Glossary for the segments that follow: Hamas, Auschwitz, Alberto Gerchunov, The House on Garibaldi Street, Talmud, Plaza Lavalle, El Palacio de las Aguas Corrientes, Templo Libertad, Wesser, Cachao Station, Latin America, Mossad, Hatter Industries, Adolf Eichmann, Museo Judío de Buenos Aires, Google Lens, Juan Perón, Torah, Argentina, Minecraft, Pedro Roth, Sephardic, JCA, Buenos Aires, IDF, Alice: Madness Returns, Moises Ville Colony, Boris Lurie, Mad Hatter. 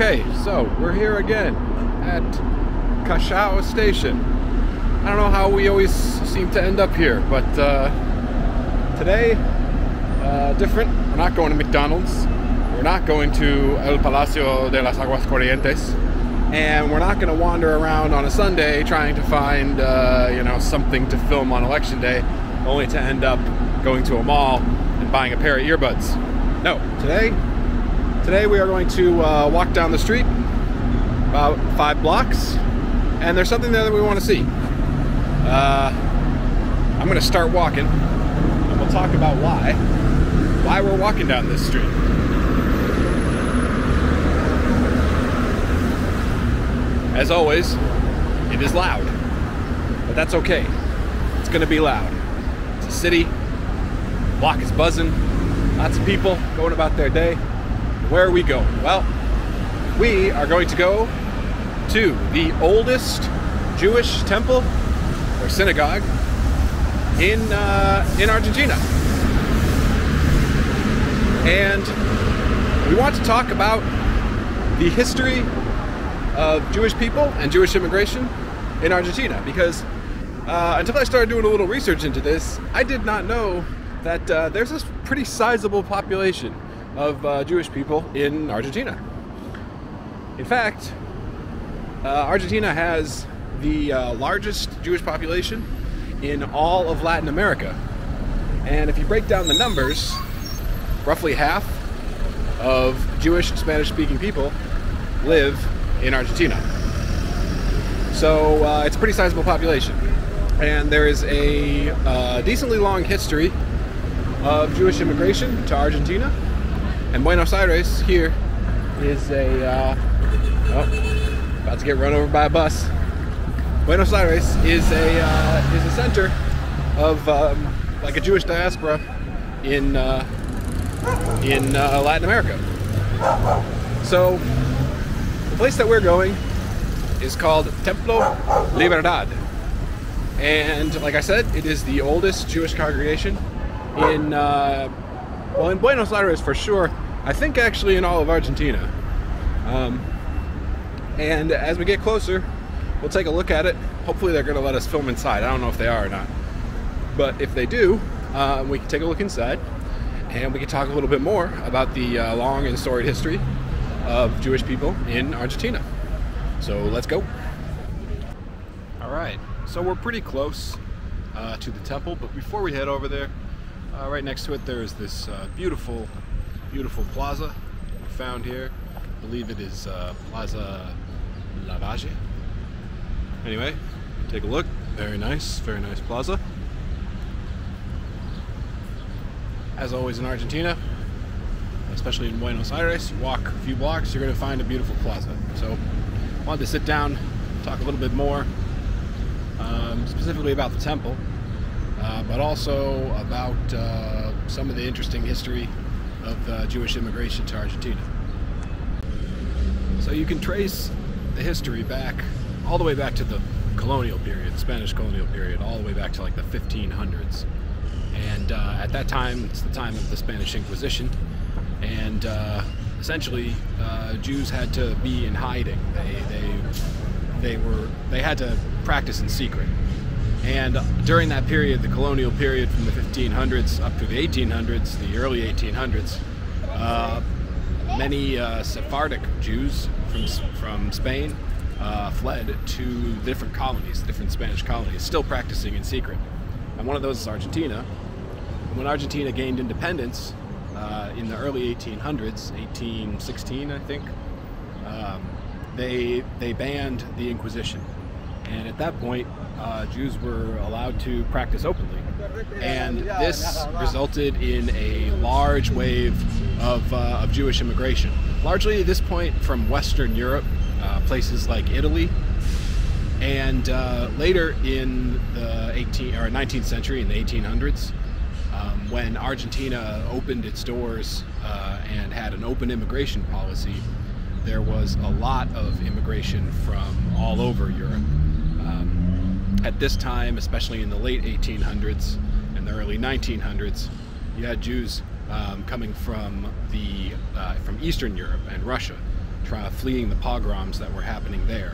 Okay, so we're here again at Cachao Station. I don't know how we always seem to end up here, but today, different. We're not going to McDonald's, we're not going to El Palacio de las Aguas Corrientes, and we're not going to wander around on a Sunday trying to find, you know, something to film on election day, only to end up going to a mall and buying a pair of earbuds. No, Today we are going to walk down the street, about 5 blocks, and there's something there that we want to see. I'm going to start walking, and we'll talk about why we're walking down this street. As always, it is loud, but that's okay. It's going to be loud. It's a city, the block is buzzing, lots of people going about their day. Where are we going? Well, we are going to go to the oldest Jewish temple or synagogue in Argentina, and we want to talk about the history of Jewish people and Jewish immigration in Argentina, because until I started doing a little research into this, I did not know that there's this pretty sizable population of Jewish people in Argentina. In fact, Argentina has the largest Jewish population in all of Latin America. And if you break down the numbers, roughly half of Jewish Spanish-speaking people live in Argentina. So it's a pretty sizable population. And there is a decently long history of Jewish immigration to Argentina. And Buenos Aires here is a, about to get run over by a bus. Buenos Aires is a center of like a Jewish diaspora in Latin America. So the place that we're going is called Templo Libertad, and like I said, it is the oldest Jewish congregation in. Well, in Buenos Aires for sure, I think actually in all of Argentina. And as we get closer, we'll take a look at it. Hopefully they're going to let us film inside. I don't know if they are or not. But if they do, we can take a look inside, and we can talk a little bit more about the long and storied history of Jewish people in Argentina. So let's go. Alright, so we're pretty close to the temple, but before we head over there, right next to it there is this beautiful plaza we found here. I believe it is Plaza Lavalle. Anyway, take a look. Very nice plaza. As always in Argentina, especially in Buenos Aires, you walk a few blocks, you're going to find a beautiful plaza. So I wanted to sit down, talk a little bit more specifically about the temple. But also about some of the interesting history of Jewish immigration to Argentina. So you can trace the history back, all the way back to the colonial period, the Spanish colonial period, all the way back to like the 1500s. And at that time, it's the time of the Spanish Inquisition, and essentially Jews had to be in hiding. They had to practice in secret. And during that period, the colonial period from the 1500s up to the 1800s, the early 1800s, many Sephardic Jews from Spain fled to different colonies, different Spanish colonies, still practicing in secret. And one of those is Argentina. When Argentina gained independence in the early 1800s, 1816 I think, they banned the Inquisition. And at that point, Jews were allowed to practice openly, and this resulted in a large wave of Jewish immigration. Largely at this point from Western Europe, places like Italy, and later in the 19th century, in the 1800s, when Argentina opened its doors and had an open immigration policy, there was a lot of immigration from all over Europe. At this time, especially in the late 1800s and the early 1900s, you had Jews coming from Eastern Europe and Russia, fleeing the pogroms that were happening there.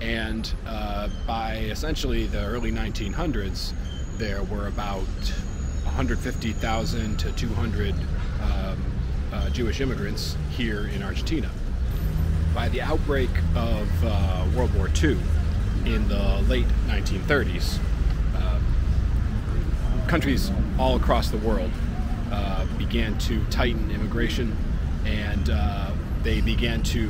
And by essentially the early 1900s, there were about 150,000 to 200 Jewish immigrants here in Argentina. By the outbreak of World War II in the late 1930s, countries all across the world began to tighten immigration, and they began to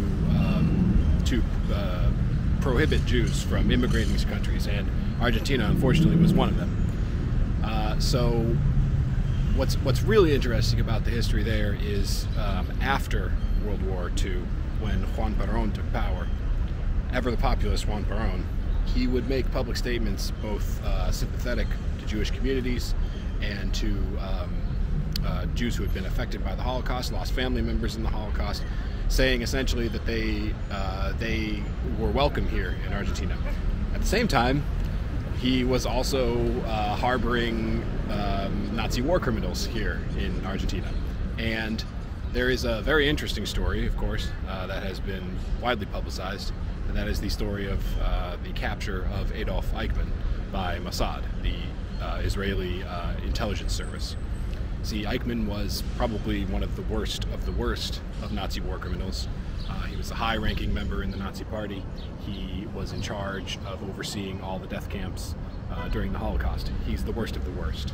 prohibit Jews from immigrating these countries, and Argentina, unfortunately, was one of them. So what's really interesting about the history there is after World War II, when Juan Perón took power, ever the populist Juan Perón, he would make public statements both sympathetic to Jewish communities and to Jews who had been affected by the Holocaust, lost family members in the Holocaust, saying essentially that they were welcome here in Argentina. At the same time, he was also harboring Nazi war criminals here in Argentina. And there is a very interesting story, of course, that has been widely publicized, and that is the story of the capture of Adolf Eichmann by Mossad, the Israeli intelligence service. See, Eichmann was probably one of the worst of Nazi war criminals. He was a high-ranking member in the Nazi Party. He was in charge of overseeing all the death camps during the Holocaust. He's the worst of the worst.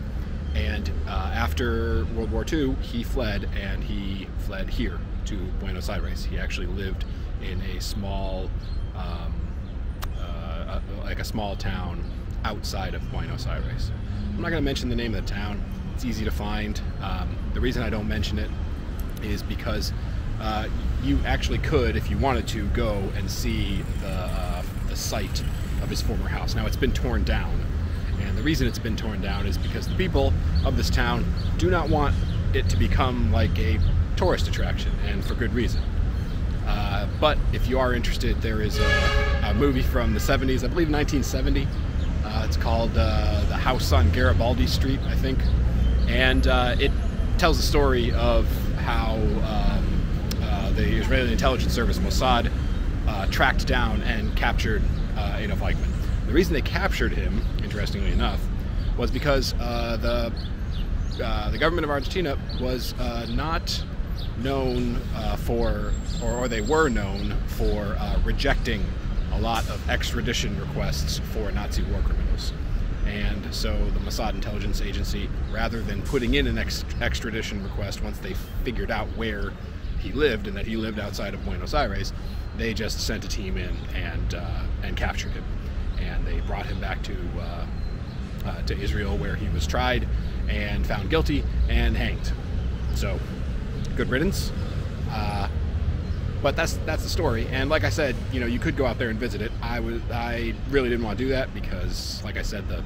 And after World War II, he fled, and he fled here to Buenos Aires. He actually lived in a small, like a small town outside of Buenos Aires. I'm not going to mention the name of the town. It's easy to find. The reason I don't mention it is because you actually could, if you wanted to, go and see the site of his former house. Now, it's been torn down, and the reason it's been torn down is because the people of this town do not want it to become like a tourist attraction, and for good reason. But if you are interested, there is a movie from the 70s, I believe 1970. It's called The House on Garibaldi Street, I think. And it tells the story of how the Israeli intelligence service, Mossad, tracked down and captured Adolf Eichmann. The reason they captured him, interestingly enough, was because the government of Argentina was not known for, or they were known for rejecting a lot of extradition requests for Nazi war criminals. And so the Mossad intelligence agency, rather than putting in an extradition request once they figured out where he lived and that he lived outside of Buenos Aires, they just sent a team in and captured him. And they brought him back to Israel, where he was tried and found guilty and hanged. So, good riddance. But that's the story, and like I said, you know, you could go out there and visit it. I really didn't want to do that because, like I said, the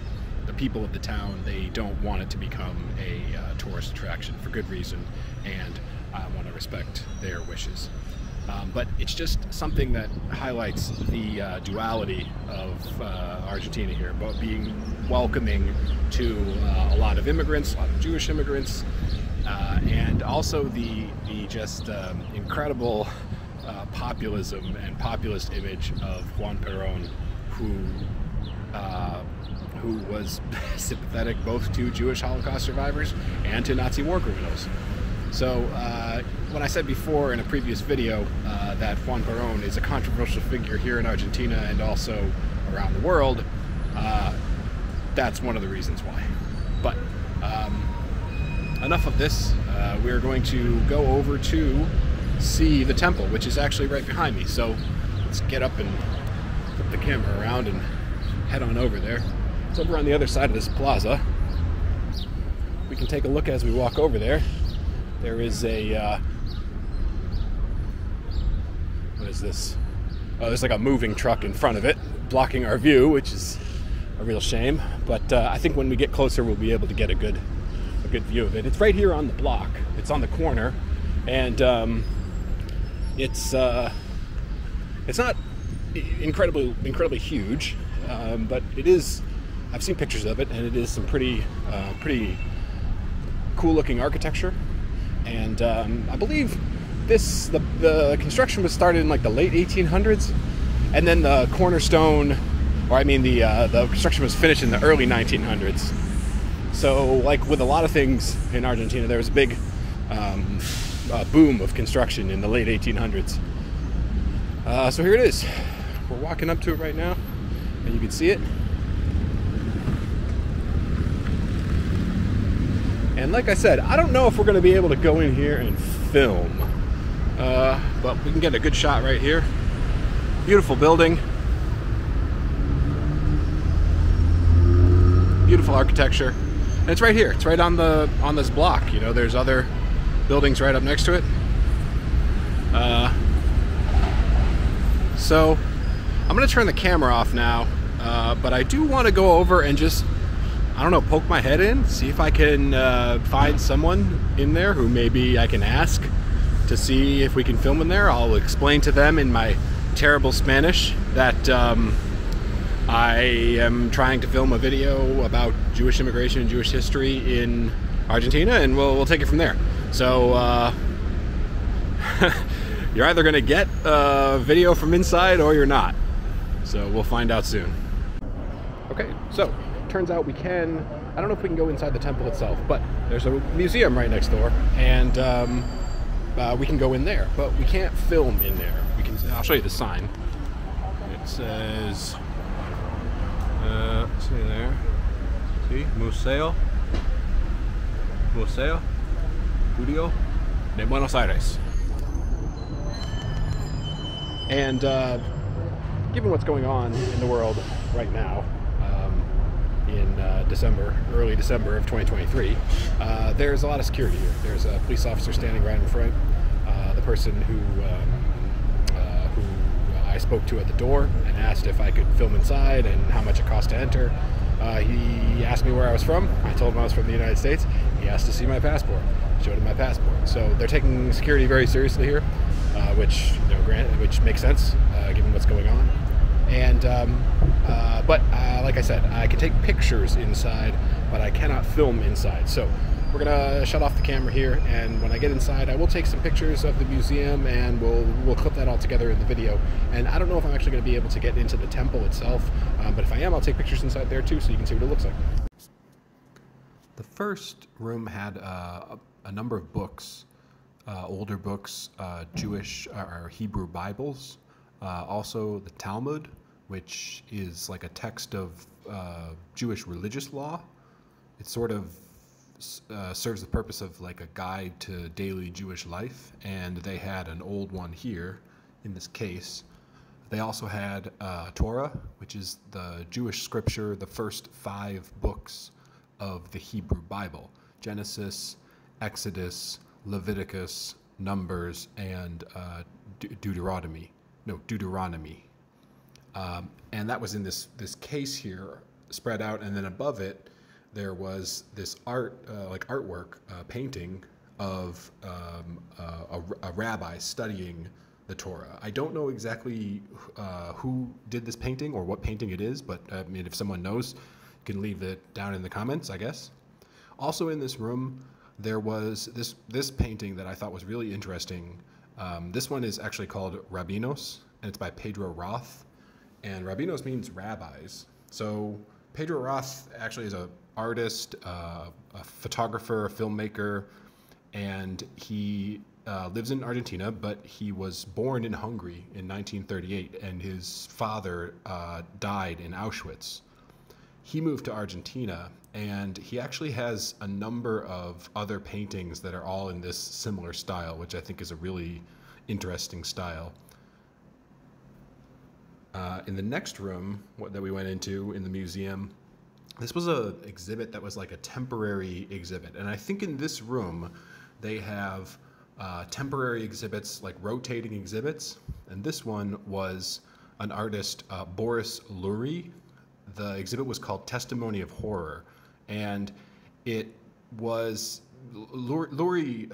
people of the town, they don't want it to become a tourist attraction, for good reason, and I want to respect their wishes. But it's just something that highlights the duality of Argentina here, about being welcoming to a lot of immigrants, a lot of Jewish immigrants, and also the just incredible populism and populist image of Juan Perón, who was sympathetic both to Jewish Holocaust survivors and to Nazi war criminals. So when I said before in a previous video that Juan Perón is a controversial figure here in Argentina and also around the world, that's one of the reasons why. But enough of this. We're going to go over to see the temple, which is actually right behind me, so let's get up and flip the camera around and head on over there. It's over on the other side of this plaza. We can take a look as we walk over there. There is a what is this? Oh, there's like a moving truck in front of it blocking our view, which is a real shame, but I think when we get closer we'll be able to get a good view of it. It's right here on the block. It's on the corner, and it's not incredibly huge, but it is. I've seen pictures of it, and it is some pretty cool looking architecture. And I believe this, the construction was started in like the late 1800s, and then the cornerstone, or I mean the construction was finished in the early 1900s. So like with a lot of things in Argentina, there was a big boom of construction in the late 1800s. So here it is. We're walking up to it right now, and you can see it. And like I said, I don't know if we're going to be able to go in here and film, but we can get a good shot right here. Beautiful building. Beautiful architecture. And it's right here. It's right on the on this block. You know, there's other buildings right up next to it. So I'm going to turn the camera off now, but I do want to go over and just, I don't know, poke my head in, see if I can find someone in there who maybe I can ask to see if we can film in there. I'll explain to them in my terrible Spanish that I am trying to film a video about Jewish immigration and Jewish history in Argentina, and we'll take it from there. So you're either going to get a video from inside or you're not. So we'll find out soon. Okay, so turns out we can, I don't know if we can go inside the temple itself, but there's a museum right next door, and we can go in there, but we can't film in there. We can, I'll show you the sign. It says, see there, see, Museo Judío de Buenos Aires. And given what's going on in the world right now, in December, early December of 2023, there's a lot of security here. There's a police officer standing right in front. The person who I spoke to at the door and asked if I could film inside and how much it cost to enter, he asked me where I was from. I told him I was from the United States. He asked to see my passport. Showed him my passport. So they're taking security very seriously here, which, you know, which makes sense given what's going on. And but like I said, I can take pictures inside, but I cannot film inside. So we're gonna shut off the camera here, and when I get inside, I will take some pictures of the museum, and we'll clip that all together in the video. And I don't know if I'm actually gonna be able to get into the temple itself, but if I am, I'll take pictures inside there too, so you can see what it looks like. The first room had a number of books, older books, Jewish or Hebrew Bibles. Also the Talmud, which is like a text of Jewish religious law. It sort of serves the purpose of like a guide to daily Jewish life, and they had an old one here in this case. They also had Torah, which is the Jewish scripture, the first 5 books of the Hebrew Bible: Genesis, Exodus, Leviticus, Numbers, and Deuteronomy. And that was in this case here, spread out, and then above it there was this art, like artwork, painting of a rabbi studying the Torah. I don't know exactly who did this painting or what painting it is, but I mean, if someone knows, you can leave it down in the comments, I guess. Also in this room there was this painting that I thought was really interesting. This one is actually called Rabinos, and it's by Pedro Roth, and Rabinos means rabbis. So Pedro Roth actually is an artist, a photographer, a filmmaker, and he lives in Argentina, but he was born in Hungary in 1938, and his father died in Auschwitz. He moved to Argentina, and he actually has a number of other paintings that are all in this similar style, which I think is a really interesting style. In the next room that we went into in the museum, this was an exhibit that was like a temporary exhibit. And I think in this room, they have temporary exhibits, like rotating exhibits. And this one was an artist, Boris Lurie. The exhibit was called Testimony of Horror, and it was, Lurie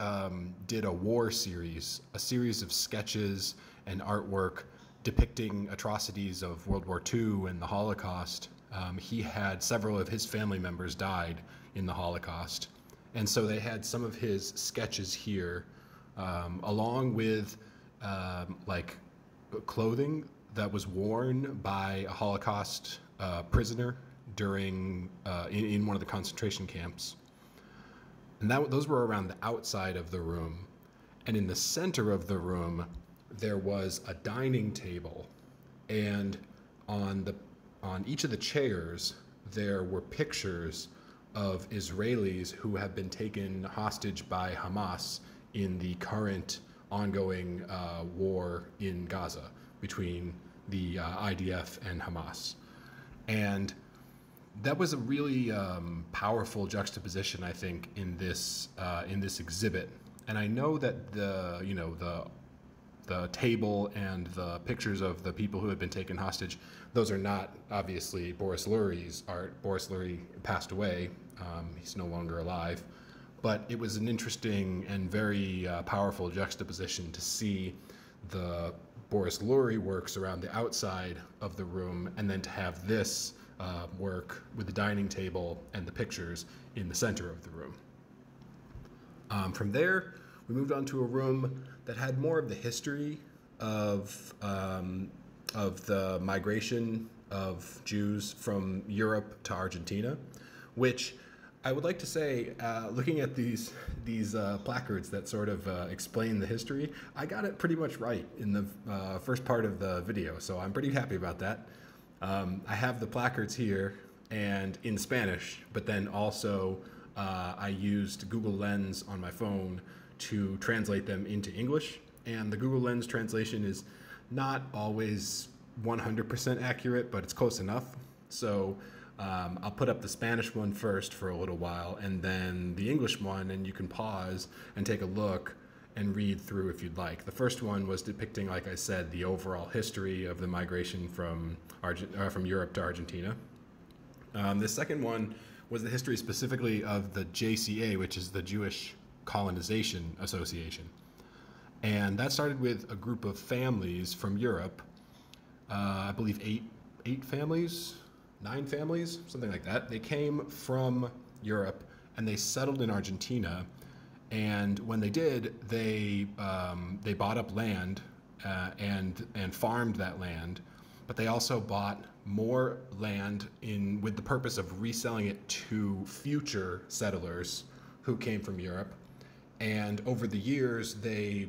did a war series, a series of sketches and artwork depicting atrocities of World War II and the Holocaust. He had several of his family members died in the Holocaust, and so they had some of his sketches here along with like clothing that was worn by a Holocaust prisoner during in one of the concentration camps. And those were around the outside of the room. And in the center of the room, there was a dining table, and on each of the chairs there were pictures of Israelis who have been taken hostage by Hamas in the current ongoing war in Gaza between the IDF and Hamas. And that was a really powerful juxtaposition, I think, in this exhibit. And I know that the table and the pictures of the people who had been taken hostage, those are not obviously Boris Lurie's art. Boris Lurie passed away. He's no longer alive. But it was an interesting and very powerful juxtaposition to see the Boris Lurie works around the outside of the room, and then to have this work with the dining table and the pictures in the center of the room. From there, we moved on to a room that had more of the history of the migration of Jews from Europe to Argentina, which I would like to say, looking at these placards that sort of explain the history, I got it pretty much right in the first part of the video, so I'm pretty happy about that. I have the placards here and in Spanish, but then also I used Google Lens on my phone to translate them into English, and the Google Lens translation is not always 100% accurate, but it's close enough. So I'll put up the Spanish one first for a little while, and then the English one, and you can pause and take a look and read through if you'd like. The first one was depicting, like I said, the overall history of the migration from Europe to Argentina. The second one was the history specifically of the JCA, which is the Jewish Colonization Association. And that started with a group of families from Europe, I believe eight families, 9 families, something like that. They came from Europe and they settled in Argentina. And when they did, they bought up land and farmed that land, but they also bought more land with the purpose of reselling it to future settlers who came from Europe. And over the years, they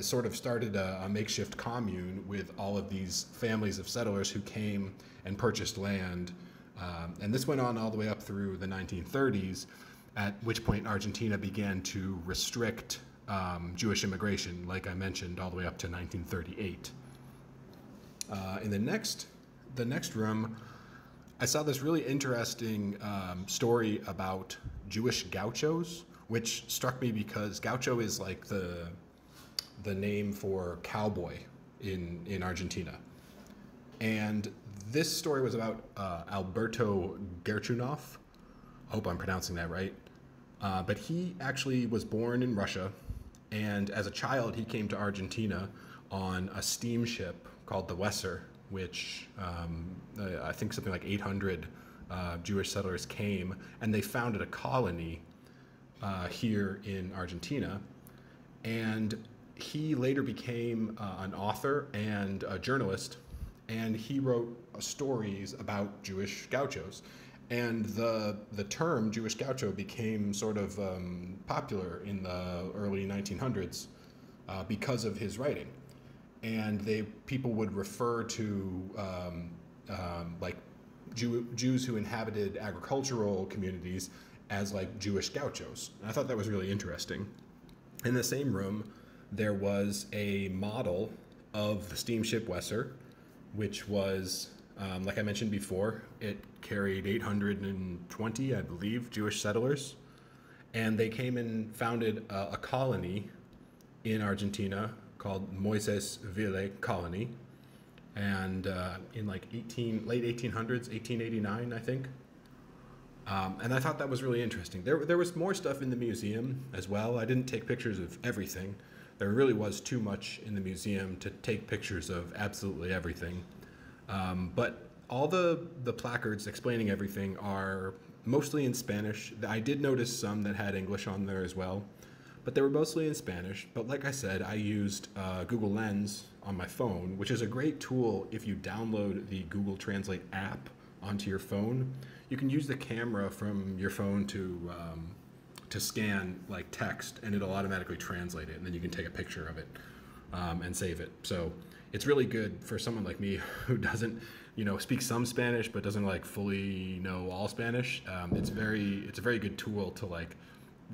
sort of started a makeshift commune with all of these families of settlers who came and purchased land. And this went on all the way up through the 1930s, at which point Argentina began to restrict Jewish immigration, like I mentioned, all the way up to 1938. In the next room, I saw this really interesting story about Jewish gauchos, which struck me because gaucho is like the name for cowboy in Argentina. And this story was about Alberto Gerchunov. I hope I'm pronouncing that right. But he actually was born in Russia, and as a child he came to Argentina on a steamship called the Wesser, which I think something like 800 Jewish settlers came, and they founded a colony here in Argentina. And he later became an author and a journalist, and he wrote stories about Jewish gauchos. And the term Jewish gaucho became sort of popular in the early 1900s because of his writing. And people would refer to like Jews who inhabited agricultural communities as like Jewish gauchos. And I thought that was really interesting. In the same room, there was a model of the steamship Wesser, which was, like I mentioned before, it carried 820, I believe, Jewish settlers. And they came and founded a colony in Argentina called Moises Ville Colony, and in like late 1800s, 1889, I think. And I thought that was really interesting. There was more stuff in the museum as well. I didn't take pictures of everything. There really was too much in the museum to take pictures of absolutely everything. But all the placards explaining everything are mostly in Spanish. I did notice some that had English on there as well. but they were mostly in Spanish. But like I said, I used Google Lens on my phone, which is a great tool if you download the Google Translate app onto your phone. You can use the camera from your phone to scan like text, and it'll automatically translate it, and then you can take a picture of it and save it. So it's really good for someone like me who doesn't, you know, speak some Spanish but doesn't like fully know all Spanish. It's a very good tool to like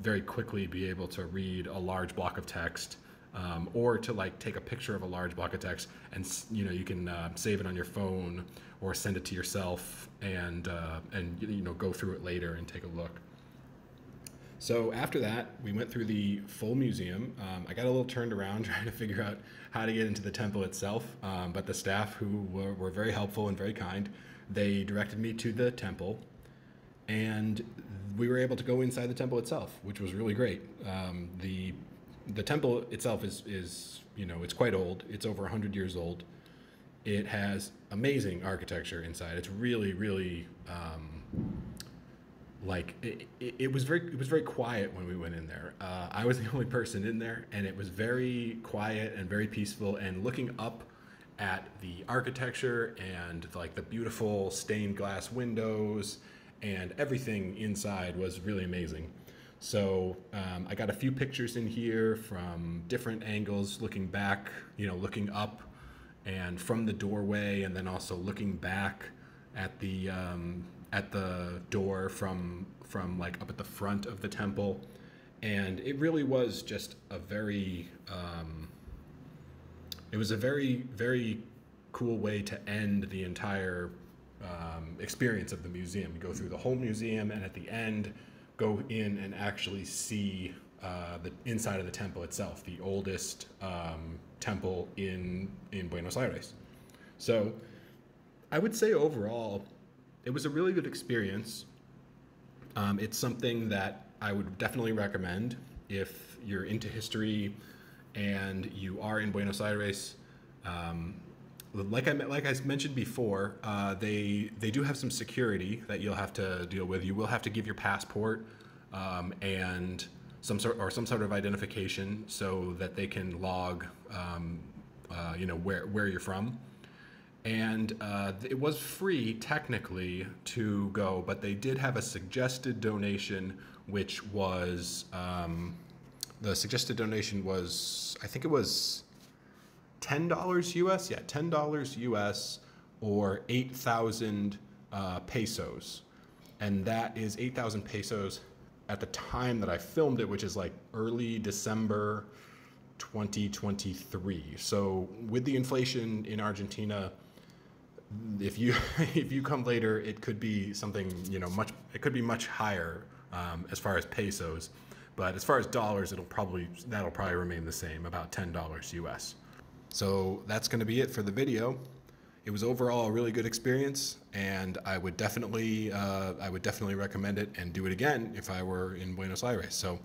very quickly be able to read a large block of text, or to like take a picture of a large block of text, and you know, you can save it on your phone or send it to yourself and you know, go through it later and take a look. So after that, we went through the full museum. I got a little turned around trying to figure out how to get into the temple itself, but the staff, who were very helpful and very kind, they directed me to the temple, and we were able to go inside the temple itself, which was really great. The temple itself is you know, it's quite old. It's over 100 years old. It has amazing architecture inside. It's really, really like it was very quiet when we went in there. I was the only person in there, and it was very quiet and very peaceful, and looking up at the architecture and like the beautiful stained glass windows and everything inside was really amazing. So I got a few pictures in here from different angles, looking back, you know, looking up and from the doorway, and then also looking back at the door from like up at the front of the temple. And it really was just a very, it was a very, very cool way to end the entire experience of the museum. You go through the whole museum, and at the end, go in and actually see the inside of the temple itself, the oldest temple in Buenos Aires. So I would say overall, it was a really good experience. It's something that I would definitely recommend if you're into history and you are in Buenos Aires. Like I mentioned before, they do have some security that you'll have to deal with. You will have to give your passport and some sort of identification so that they can log you know, where you're from. And it was free technically to go, but they did have a suggested donation, which was the suggested donation was, I think it was $10 US, yeah, $10 US, or 8,000 pesos, and that is 8,000 pesos at the time that I filmed it, which is like early December 2023. So with the inflation in Argentina, if you come later, it could be something, you know, much higher as far as pesos, but as far as dollars, that'll probably remain the same, about $10 US. So that's going to be it for the video. It was overall a really good experience, and I would definitely recommend it and do it again if I were in Buenos Aires. So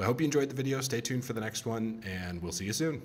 I hope you enjoyed the video. Stay tuned for the next one, and we'll see you soon.